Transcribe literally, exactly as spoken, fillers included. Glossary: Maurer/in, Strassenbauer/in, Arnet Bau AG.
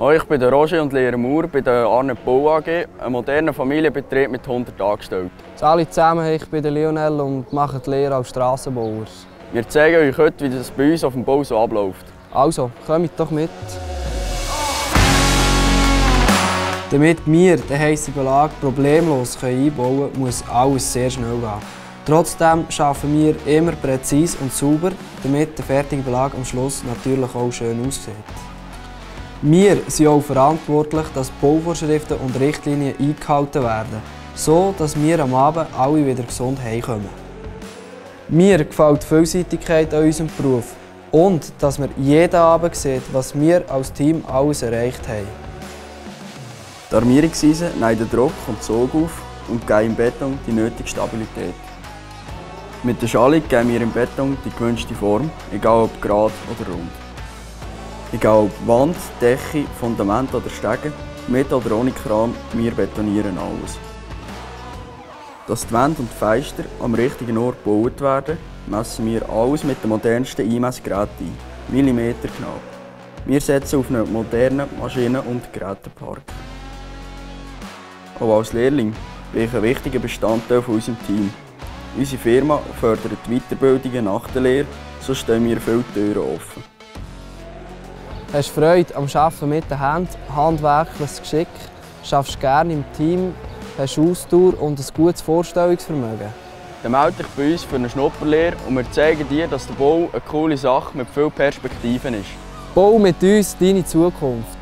Hoi, ich bin der Roger und lehre Mauer bei der Arnet Bau A G, einem modernen Familienbetrieb mit hundert Angestellten. Hallo zusammen, ich bin der Lionel und mache die Lehre als Strassenbauer. Wir zeigen euch heute, wie das bei uns auf dem Bau so abläuft. Also, kommt doch mit! Damit wir den heissen Belag problemlos einbauen können, muss alles sehr schnell gehen. Trotzdem arbeiten wir immer präzise und sauber, damit der fertige Belag am Schluss natürlich auch schön aussieht. Wir sind auch verantwortlich, dass Bauvorschriften und Richtlinien eingehalten werden, so dass wir am Abend alle wieder gesund heimkommen. Mir gefällt die Vielseitigkeit an unserem Beruf und dass man jeden Abend sieht, was wir als Team alles erreicht haben. Die Armierungsseise nimmt den Druck und Zug auf und gibt im Beton die nötige Stabilität. Mit der Schalung geben wir im Beton die gewünschte Form, egal ob gerade oder rund. Egal ob Wand, Decke, Fundament oder Stege, mit oder ohne Kran, wir betonieren alles. Dass die Wände und die Fenster am richtigen Ort gebaut werden, messen wir alles mit den modernsten Einmessgeräten ein, Millimeter genau. Wir setzen auf einen modernen Maschinen- und Gerätepark. Auch als Lehrling bin ich ein wichtiger Bestandteil von unserem Team. Unsere Firma fördert Weiterbildungen nach der Lehre, so stehen wir viele Türen offen. Hast du Freude am Arbeiten mit den Händen, handwerkliches Geschick, arbeitest gerne im Team, hast Ausdauer und ein gutes Vorstellungsvermögen? Dann melde dich bei uns für eine Schnupperlehre und wir zeigen dir, dass der Bau eine coole Sache mit vielen Perspektiven ist. Bau mit uns deine Zukunft!